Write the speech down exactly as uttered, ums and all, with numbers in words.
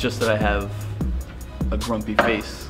just that I have a grumpy face.